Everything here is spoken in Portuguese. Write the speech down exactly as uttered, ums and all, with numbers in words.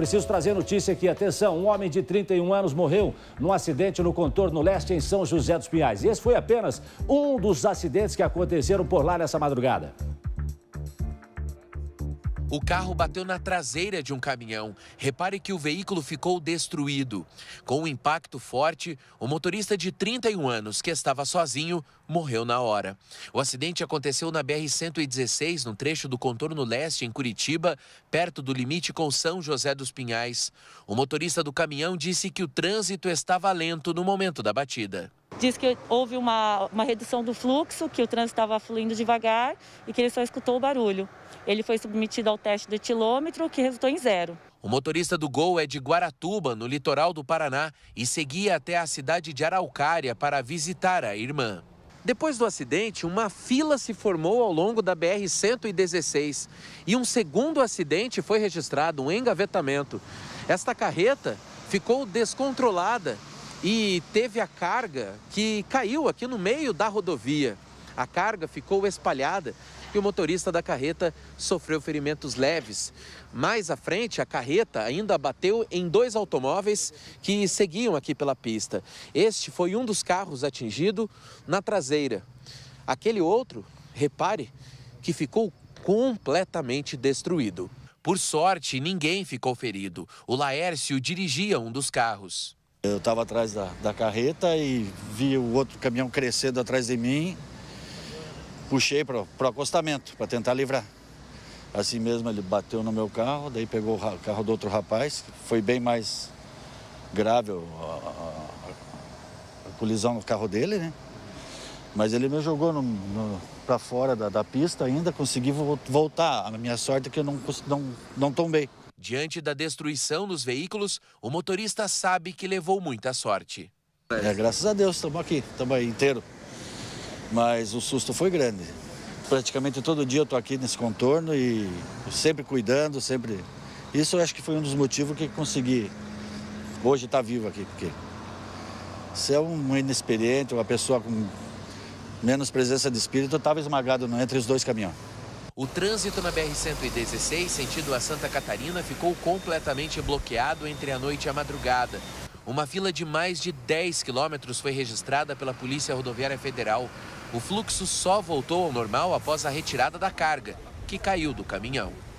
Preciso trazer notícia aqui, atenção, um homem de trinta e um anos morreu num acidente no contorno leste em São José dos Pinhais. Esse foi apenas um dos acidentes que aconteceram por lá nessa madrugada. O carro bateu na traseira de um caminhão. Repare que o veículo ficou destruído. Com um impacto forte, o motorista de trinta e um anos, que estava sozinho, morreu na hora. O acidente aconteceu na B R cento e dezesseis, no trecho do contorno leste, em Curitiba, perto do limite com São José dos Pinhais. O motorista do caminhão disse que o trânsito estava lento no momento da batida. Diz que houve uma, uma redução do fluxo, que o trânsito estava fluindo devagar e que ele só escutou o barulho. Ele foi submetido ao teste do etilômetro, que resultou em zero. O motorista do Gol é de Guaratuba, no litoral do Paraná, e seguia até a cidade de Araucária para visitar a irmã. Depois do acidente, uma fila se formou ao longo da B R cento e dezesseis e um segundo acidente foi registrado, um engavetamento. Esta carreta ficou descontrolada e teve a carga que caiu aqui no meio da rodovia. A carga ficou espalhada e o motorista da carreta sofreu ferimentos leves. Mais à frente, a carreta ainda bateu em dois automóveis que seguiam aqui pela pista. Este foi um dos carros atingido na traseira. Aquele outro, repare, que ficou completamente destruído. Por sorte, ninguém ficou ferido. O Laércio dirigia um dos carros. Eu estava atrás da, da carreta e vi o outro caminhão crescendo atrás de mim. Puxei para o acostamento, para tentar livrar. Assim mesmo ele bateu no meu carro, daí pegou o carro do outro rapaz. Foi bem mais grave a, a, a colisão no carro dele, né? Mas ele me jogou para fora da, da pista ainda, consegui voltar. A minha sorte é que eu não, não, não tombei. Diante da destruição dos veículos, o motorista sabe que levou muita sorte. É, graças a Deus, estamos aqui, estamos aí inteiro. Mas o susto foi grande. Praticamente todo dia eu estou aqui nesse contorno e sempre cuidando, sempre... Isso eu acho que foi um dos motivos que consegui hoje estar vivo aqui, porque se é um inexperiente, uma pessoa com menos presença de espírito, eu estava esmagado entre os dois caminhões. O trânsito na B R cento e dezesseis, sentido a Santa Catarina, ficou completamente bloqueado entre a noite e a madrugada. Uma fila de mais de dez quilômetros foi registrada pela Polícia Rodoviária Federal. O fluxo só voltou ao normal após a retirada da carga, que caiu do caminhão.